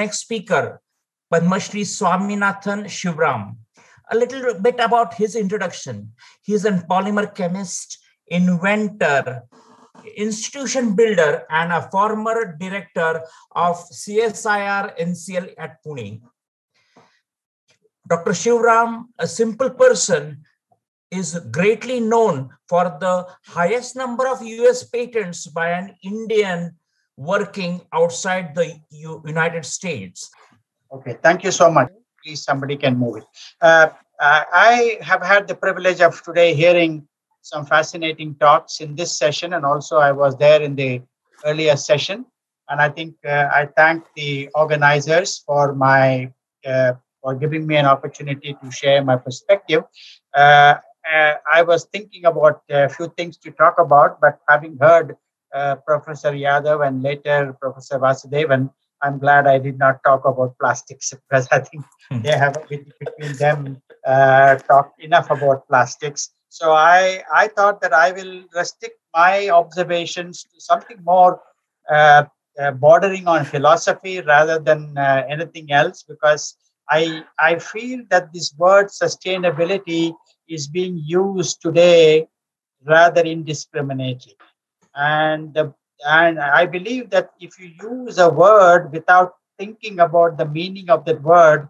Next speaker, Padmashree Swaminathan Sivaram. A little bit about his introduction. He is a polymer chemist, inventor, institution builder, and a former director of CSIR-NCL at Pune. Dr. Sivaram, a simple person, is greatly known for the highest number of US patents by an Indian working outside the United States. Okay, thank you so much. Please, somebody can move it. I have had the privilege of today hearing some fascinating talks in this session, and also I was there in the earlier session. And I think I thank the organizers for for giving me an opportunity to share my perspective. I was thinking about a few things to talk about, but having heard Professor Yadav and later Professor Vasudevan, I'm glad I did not talk about plastics, because I think they have, between them, talked enough about plastics. So I thought that I will restrict my observations to something more bordering on philosophy rather than anything else, because I feel that this word sustainability is being used today rather indiscriminately. And I believe that if you use a word without thinking about the meaning of that word,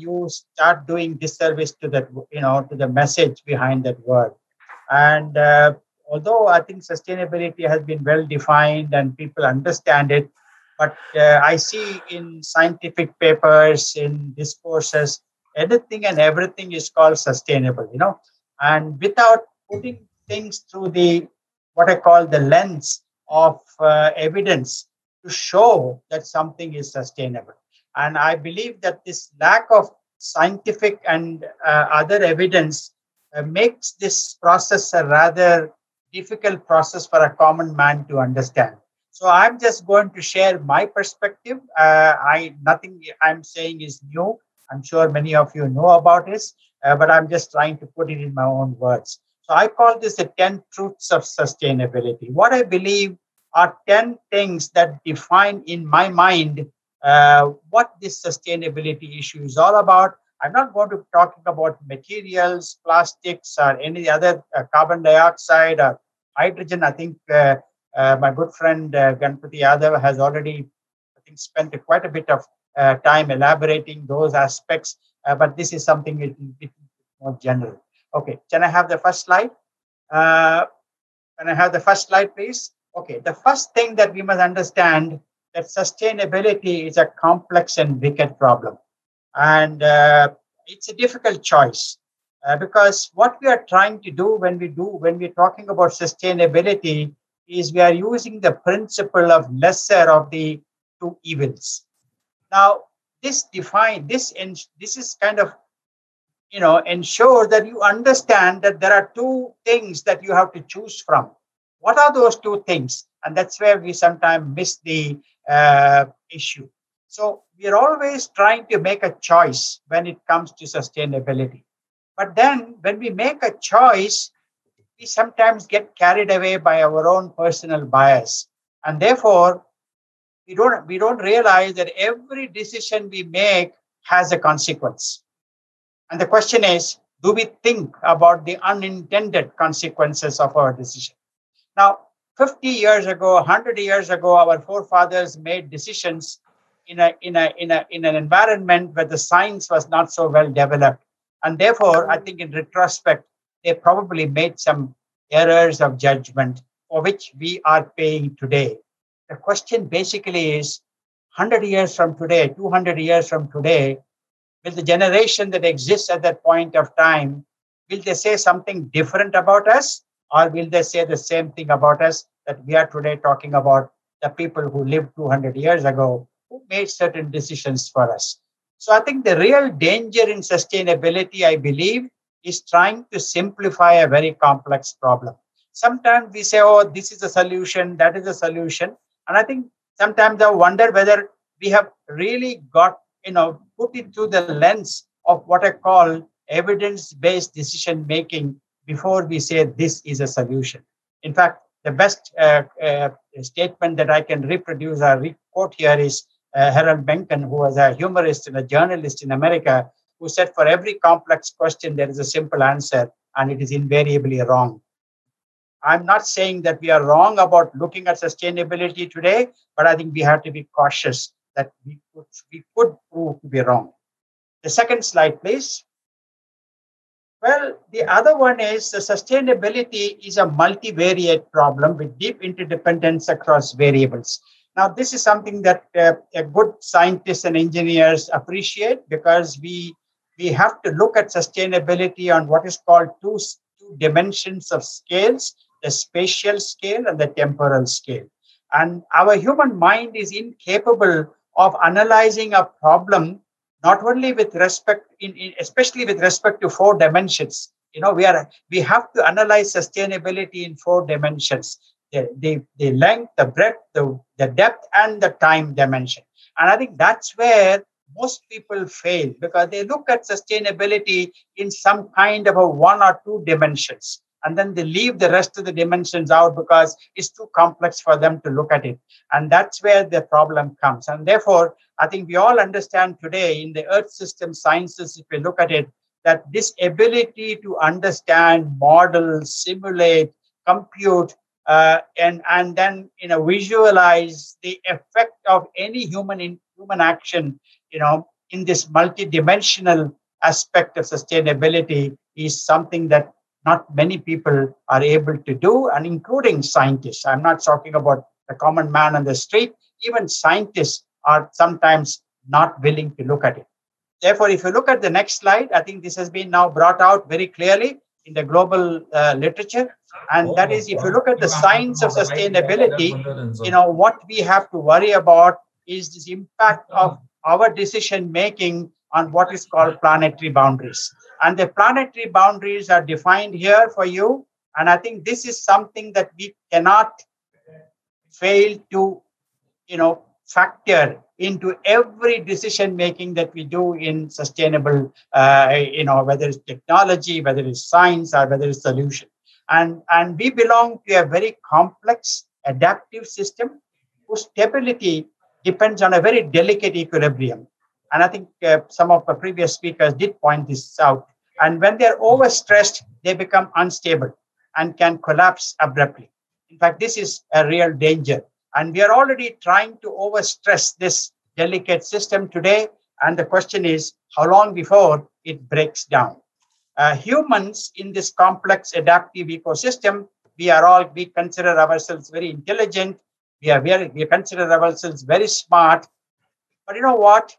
you start doing disservice to that, to the message behind that word. And although I think sustainability has been well defined and people understand it, but I see in scientific papers, in discourses, anything and everything is called sustainable, and without putting things through the, what I call the lens of evidence to show that something is sustainable. And I believe that this lack of scientific and other evidence makes this process a rather difficult process for a common man to understand. So I'm just going to share my perspective. Nothing I'm saying is new. I'm sure many of you know about this, but I'm just trying to put it in my own words. So I call this the 10 truths of sustainability. What I believe are 10 things that define in my mind what this sustainability issue is all about. I'm not going to be talking about materials, plastics, or any other carbon dioxide or hydrogen. I think my good friend Ganpati Yadav has already, I think, spent quite a bit of time elaborating those aspects, but this is something a little bit more general. Okay, can I have the first slide? Can I have the first slide, please? Okay, the first thing that we must understand, that sustainability is a complex and wicked problem. And it's a difficult choice because what we are trying to do when we're talking about sustainability is we are using the principle of lesser of the two evils. Now, this is kind of, ensure that you understand that there are two things that you have to choose from. What are those two things? And that's where we sometimes miss the issue. So we are always trying to make a choice when it comes to sustainability. But then when we make a choice, we sometimes get carried away by our own personal bias. And therefore, we don't realize that every decision we make has a consequence. And the question is, do we think about the unintended consequences of our decision? Now, 50 years ago, 100 years ago, our forefathers made decisions in an environment where the science was not so well developed. And therefore, I think in retrospect, they probably made some errors of judgment for which we are paying today. The question basically is, 100 years from today, 200 years from today, will the generation that exists at that point of time, will they say something different about us? Or will they say the same thing about us that we are today talking about the people who lived 200 years ago, who made certain decisions for us? So I think the real danger in sustainability, I believe, is trying to simplify a very complex problem. Sometimes we say, oh, this is a solution, that is a solution. And I think sometimes I wonder whether we have really got, put it through the lens of what I call evidence-based decision-making before we say this is a solution. In fact, the best statement that I can reproduce or quote here is Harold Mencken, who was a humorist and a journalist in America, who said for every complex question, there is a simple answer, and it is invariably wrong. I'm not saying that we are wrong about looking at sustainability today, but I think we have to be cautious that we could prove to be wrong. The second slide, please. Well, the other one is the sustainability is a multivariate problem with deep interdependence across variables. Now, this is something that good scientists and engineers appreciate, because we have to look at sustainability on what is called two dimensions of scales, the spatial scale and the temporal scale. And our human mind is incapable of analyzing a problem not only with respect, especially with respect to four dimensions. You know, we have to analyze sustainability in four dimensions: the length, the breadth, the depth, and the time dimension. And I think that's where most people fail, because they look at sustainability in some kind of a one or two dimensions, and then they leave the rest of the dimensions out because it's too complex for them to look at it. And that's where the problem comes. And therefore, I think we all understand today in the Earth system sciences, if we look at it, that this ability to understand, model, simulate, compute, and then visualize the effect of any human action, in this multidimensional aspect of sustainability is something that not many people are able to do, and including scientists. I'm not talking about the common man on the street. Even scientists are sometimes not willing to look at it. Therefore, if you look at the next slide, I think this has been now brought out very clearly in the global literature. And that is, if you look at the science of sustainability, what we have to worry about is this impact of our decision making on what is called planetary boundaries. And the planetary boundaries are defined here for you. And I think this is something that we cannot fail to, factor into every decision making that we do in sustainable, whether it's technology, whether it's science, or whether it's solution. And we belong to a very complex adaptive system whose stability depends on a very delicate equilibrium. And I think some of the previous speakers did point this out. And when they're overstressed, they become unstable and can collapse abruptly. In fact, this is a real danger. And we are already trying to overstress this delicate system today. And the question is, how long before it breaks down? Humans in this complex adaptive ecosystem, we consider ourselves very intelligent. We consider ourselves very smart. But you know what?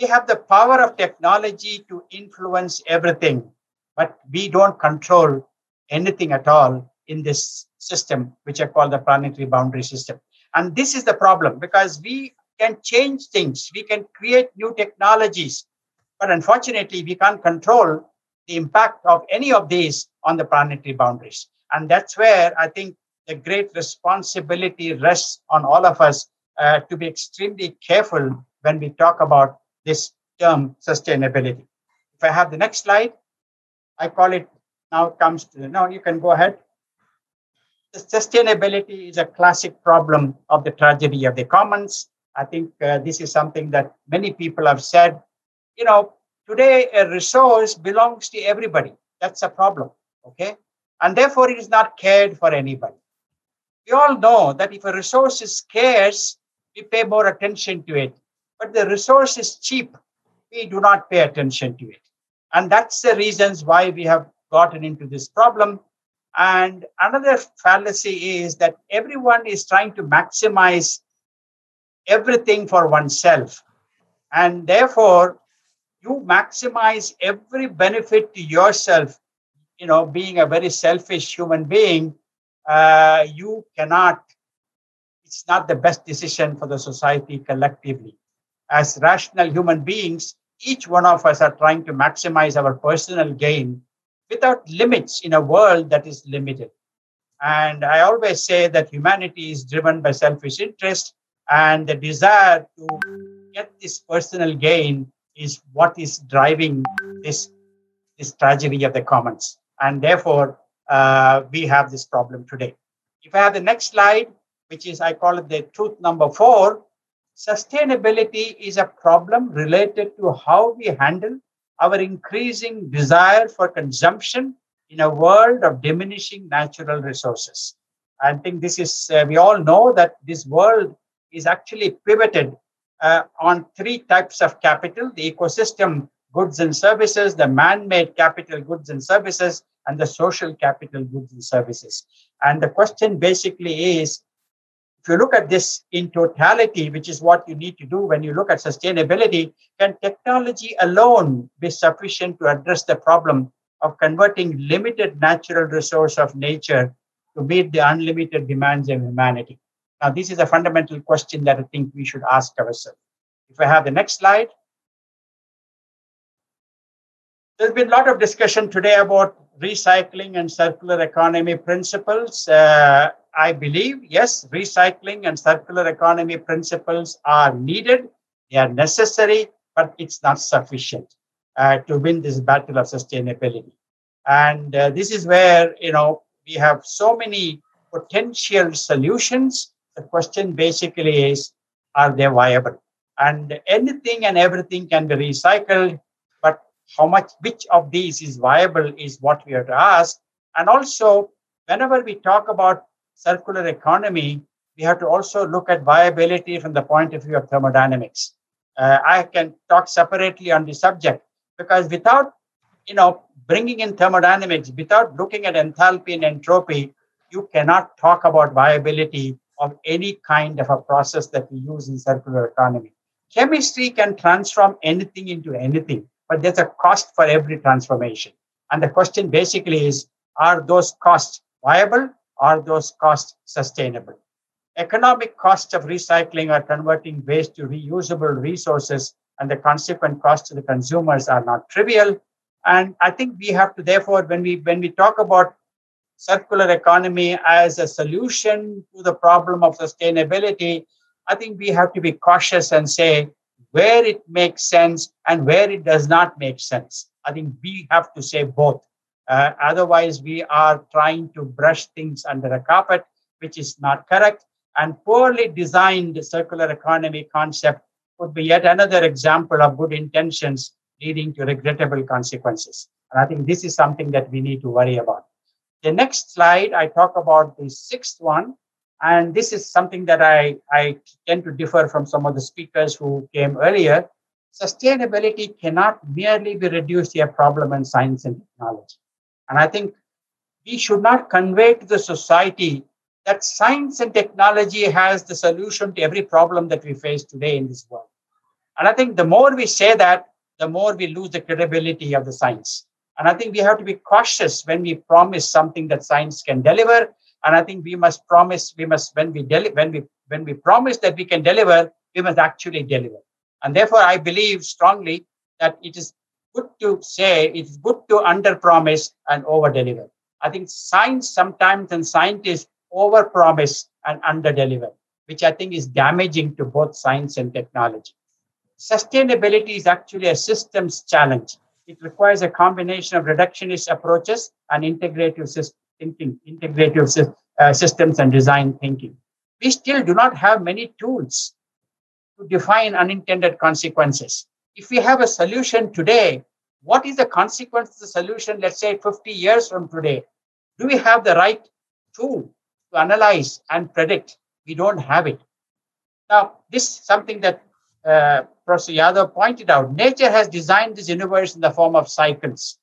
We have the power of technology to influence everything, but we don't control anything at all in this system, which I call the planetary boundary system. And this is the problem, because we can change things. We can create new technologies, but unfortunately, we can't control the impact of any of these on the planetary boundaries. And that's where I think the great responsibility rests on all of us to be extremely careful when we talk about this term sustainability. If I have the next slide, I call it now comes to the, now you can go ahead. The sustainability is a classic problem of the tragedy of the commons. I think this is something that many people have said. Today a resource belongs to everybody. That's a problem, okay? And therefore it is not cared for anybody. We all know that if a resource is scarce, we pay more attention to it. But the resource is cheap, we do not pay attention to it. And that's the reasons why we have gotten into this problem. And another fallacy is that everyone is trying to maximize everything for oneself. And therefore, you maximize every benefit to yourself. Being a very selfish human being, you cannot, it's not the best decision for the society collectively. As rational human beings, each one of us are trying to maximize our personal gain without limits in a world that is limited. And I always say that humanity is driven by selfish interest, and the desire to get this personal gain is what is driving this tragedy of the commons. And therefore, we have this problem today. If I have the next slide, which is, I call it the truth number 4, sustainability is a problem related to how we handle our increasing desire for consumption in a world of diminishing natural resources. I think this is, we all know that this world is actually pivoted on three types of capital: the ecosystem goods and services, the man-made capital goods and services, and the social capital goods and services. And the question basically is, if you look at this in totality, which is what you need to do when you look at sustainability, can technology alone be sufficient to address the problem of converting limited natural resource of nature to meet the unlimited demands of humanity? Now, this is a fundamental question that I think we should ask ourselves. If I have the next slide. There's been a lot of discussion today about recycling and circular economy principles. I believe, yes, recycling and circular economy principles are needed. They are necessary, but it's not sufficient to win this battle of sustainability. And this is where, you know, we have so many potential solutions. The question basically is, are they viable? And anything and everything can be recycled, but how much, which of these is viable is what we have to ask. And also, whenever we talk about circular economy, we have to also look at viability from the point of view of thermodynamics. I can talk separately on the subject, because without, you know, bringing in thermodynamics, without looking at enthalpy and entropy, you cannot talk about viability of any kind of a process that we use in circular economy. Chemistry can transform anything into anything, but there's a cost for every transformation. And the question basically is, are those costs viable? Are those costs sustainable? Economic costs of recycling or converting waste to reusable resources and the consequent cost to the consumers are not trivial. And I think we have to, therefore, when we talk about circular economy as a solution to the problem of sustainability, I think we have to be cautious and say where it makes sense and where it does not make sense. I think we have to say both. Otherwise, we are trying to brush things under a carpet, which is not correct. And poorly designed circular economy concept would be yet another example of good intentions leading to regrettable consequences. And I think this is something that we need to worry about. The next slide, I talk about the sixth one. And this is something that I tend to differ from some of the speakers who came earlier. Sustainability cannot merely be reduced to a problem in science and technology. And I think we should not convey to the society that science and technology has the solution to every problem that we face today in this world. And I think the more we say that, the more we lose the credibility of the science. And I think we have to be cautious when we promise something that science can deliver. And I think we must promise, when we promise that we can deliver, we must actually deliver. And therefore, I believe strongly that it is good to say, it's good to under-promise and over-deliver. I think science sometimes and scientists over-promise and under-deliver, which I think is damaging to both science and technology. Sustainability is actually a systems challenge. It requires a combination of reductionist approaches and integrative thinking, systems and design thinking. We still do not have many tools to define unintended consequences. If we have a solution today, what is the consequence of the solution, let's say 50 years from today? Do we have the right tool to analyze and predict? We don't have it. Now, this is something that Professor Yadav pointed out. Nature has designed this universe in the form of cycles,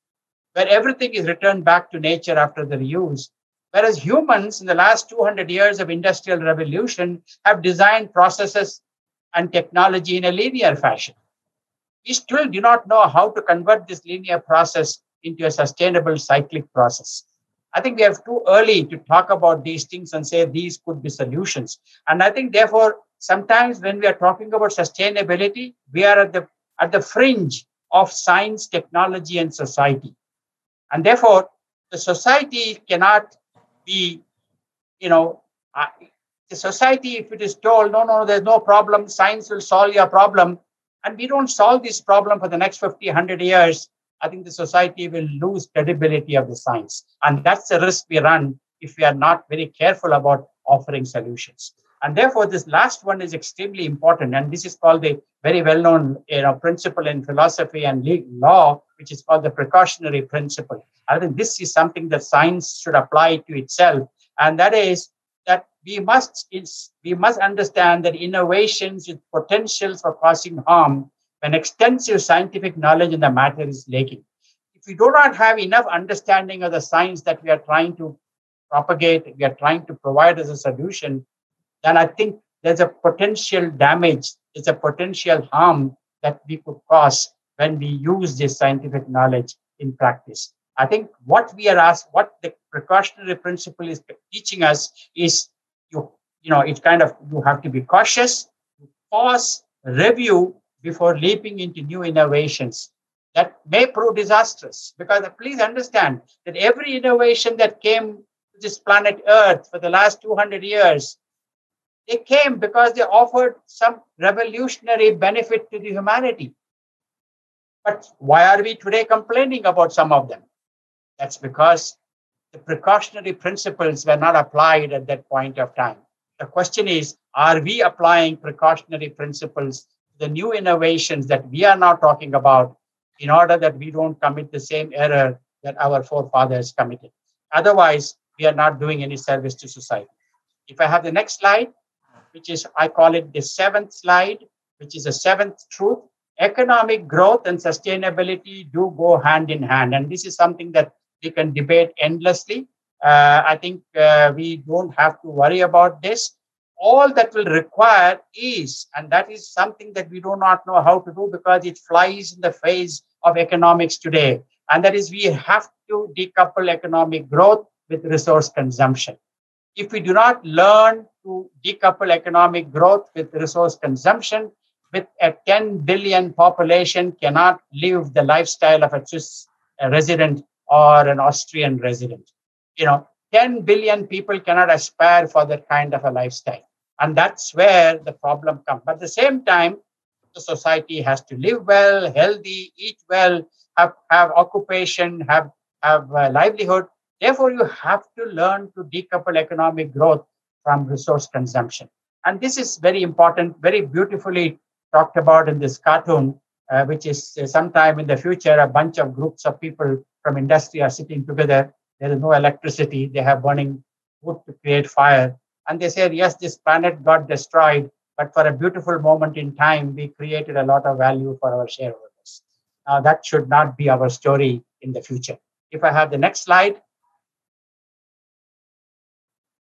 where everything is returned back to nature after the reuse. Whereas humans, in the last 200 years of industrial revolution, have designed processes and technology in a linear fashion. We still do not know how to convert this linear process into a sustainable cyclic process. I think we are too early to talk about these things and say these could be solutions. And I think, therefore, sometimes when we are talking about sustainability, we are at the fringe of science, technology, and society. And therefore, the society cannot be, you know, the society, if it is told, no, there's no problem, science will solve your problem, and we don't solve this problem for the next 50, 100 years, I think the society will lose credibility of the science. And that's the risk we run if we are not very careful about offering solutions. And therefore, this last one is extremely important. And this is called the very well-known principle in philosophy and law, which is called the precautionary principle. I think this is something that science should apply to itself. And that is that we must understand that innovations with potential for causing harm when extensive scientific knowledge in the matter is lacking. If we do not have enough understanding of the science that we are trying to propagate, we are trying to provide as a solution, then I think there's a potential damage, there's a potential harm that we could cause when we use this scientific knowledge in practice. I think what we are asked, what the precautionary principle is teaching us is, you have to be cautious, pause, review before leaping into new innovations that may prove disastrous. Because please understand that every innovation that came to this planet Earth for the last 200 years, they came because they offered some revolutionary benefit to the humanity. But why are we today complaining about some of them? That's because the precautionary principles were not applied at that point of time. The question is, are we applying precautionary principles to the new innovations that we are now talking about in order that we don't commit the same error that our forefathers committed? Otherwise, we are not doing any service to society. If I have the next slide, which is, I call it the seventh slide, which is the seventh truth. Economic growth and sustainability do go hand in hand. And this is something that we can debate endlessly. I think we don't have to worry about this. All that will require is, and that is something that we do not know how to do because it flies in the face of economics today. And that is, we have to decouple economic growth with resource consumption. If we do not learn to decouple economic growth with resource consumption, with a 10 billion population, cannot live the lifestyle of a Swiss resident or an Austrian resident. 10 billion people cannot aspire for that kind of a lifestyle. And that's where the problem comes. But at the same time, the society has to live well, healthy, eat well, have occupation, have livelihood. Therefore, you have to learn to decouple economic growth from resource consumption. And this is very important, very beautifully talked about in this cartoon, which is sometime in the future, a bunch of groups of people from industry are sitting together. There is no electricity. They have burning wood to create fire. And they say, yes, this planet got destroyed, but for a beautiful moment in time, we created a lot of value for our shareholders. Now, that should not be our story in the future. If I have the next slide.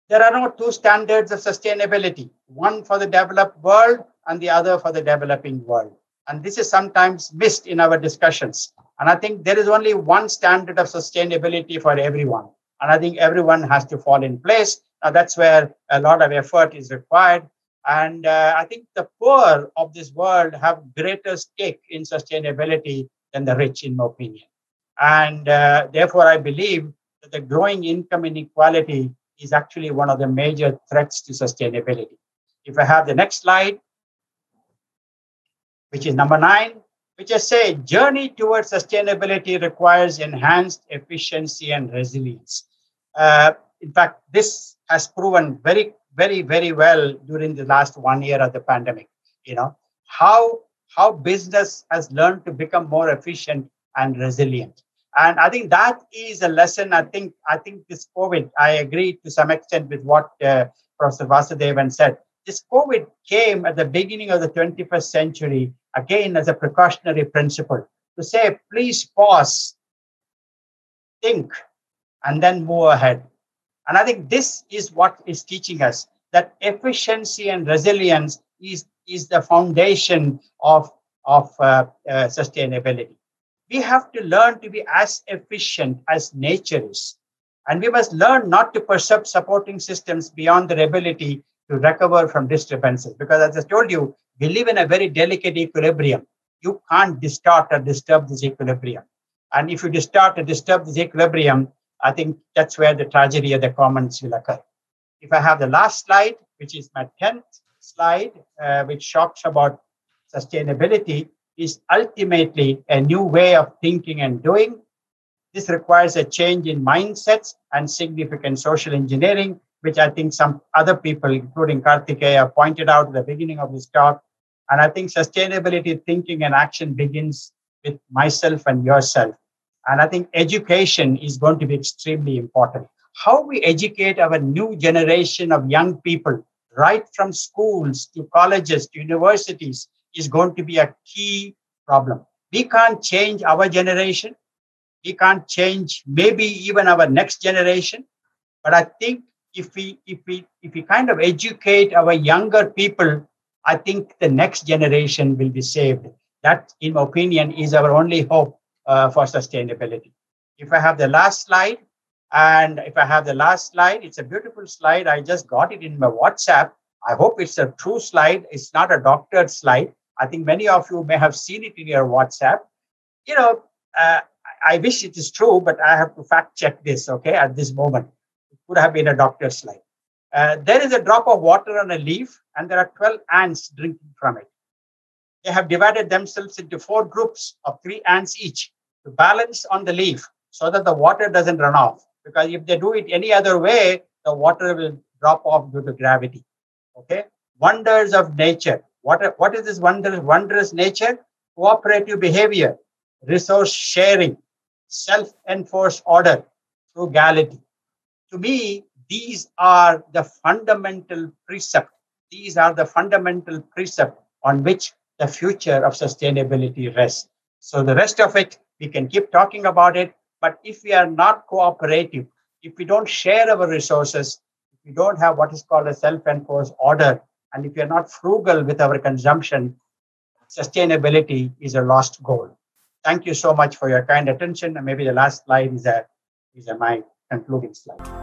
There are no two standards of sustainability, one for the developed world and the other for the developing world. And this is sometimes missed in our discussions. And I think there is only one standard of sustainability for everyone. And I think everyone has to fall in place. Now, that's where a lot of effort is required. And I think the poor of this world have greater stake in sustainability than the rich, in my opinion. And therefore, I believe that the growing income inequality is actually one of the major threats to sustainability. If I have the next slide, which is number 9, which I say, journey towards sustainability requires enhanced efficiency and resilience. In fact, this has proven very, very, very well during the last 1 year of the pandemic. How business has learned to become more efficient and resilient. And I think that is a lesson. I think this COVID, I agree to some extent with what Professor Vasudevan said. This COVID came at the beginning of the 21st century, again, as a precautionary principle to say, please pause, think, and then move ahead. And I think this is what is teaching us that efficiency and resilience is the foundation of sustainability. We have to learn to be as efficient as nature is. And we must learn not to pursue supporting systems beyond their ability to recover from disturbances. Because as I told you, we live in a very delicate equilibrium. You can't distort or disturb this equilibrium. And if you distort or disturb this equilibrium, I think that's where the tragedy of the commons will occur. If I have the last slide, which is my 10th slide, which talks about sustainability, is ultimately a new way of thinking and doing. This requires a change in mindsets and significant social engineering which I think some other people, including Karthikeya, pointed out at the beginning of this talk. And I think sustainability thinking and action begins with myself and yourself. And I think education is going to be extremely important. How we educate our new generation of young people, right from schools to colleges to universities, is going to be a key problem. We can't change our generation. We can't change maybe even our next generation. But I think if we kind of educate our younger people, I think the next generation will be saved. That, in my opinion, is our only hope for sustainability. If I have the last slide, it's a beautiful slide. I just got it in my WhatsApp. I hope it's a true slide. It's not a doctored slide. I think many of you may have seen it in your WhatsApp. You know, I wish it is true, but I have to fact check this, okay, at this moment. It could have been a doctored slide. There is a drop of water on a leaf, and there are 12 ants drinking from it. They have divided themselves into 4 groups of 3 ants each to balance on the leaf so that the water doesn't run off. Because if they do it any other way, the water will drop off due to gravity. Okay? Wonders of nature. What is this wondrous nature? Cooperative behavior, resource sharing, self-enforced order, frugality. To me, these are the fundamental precept. These are the fundamental precept on which the future of sustainability rests. So the rest of it, we can keep talking about it, but if we are not cooperative, if we don't share our resources, if we don't have what is called a self-enforced order, and if we are not frugal with our consumption, sustainability is a lost goal. Thank you so much for your kind attention. And maybe the last slide is my concluding slide.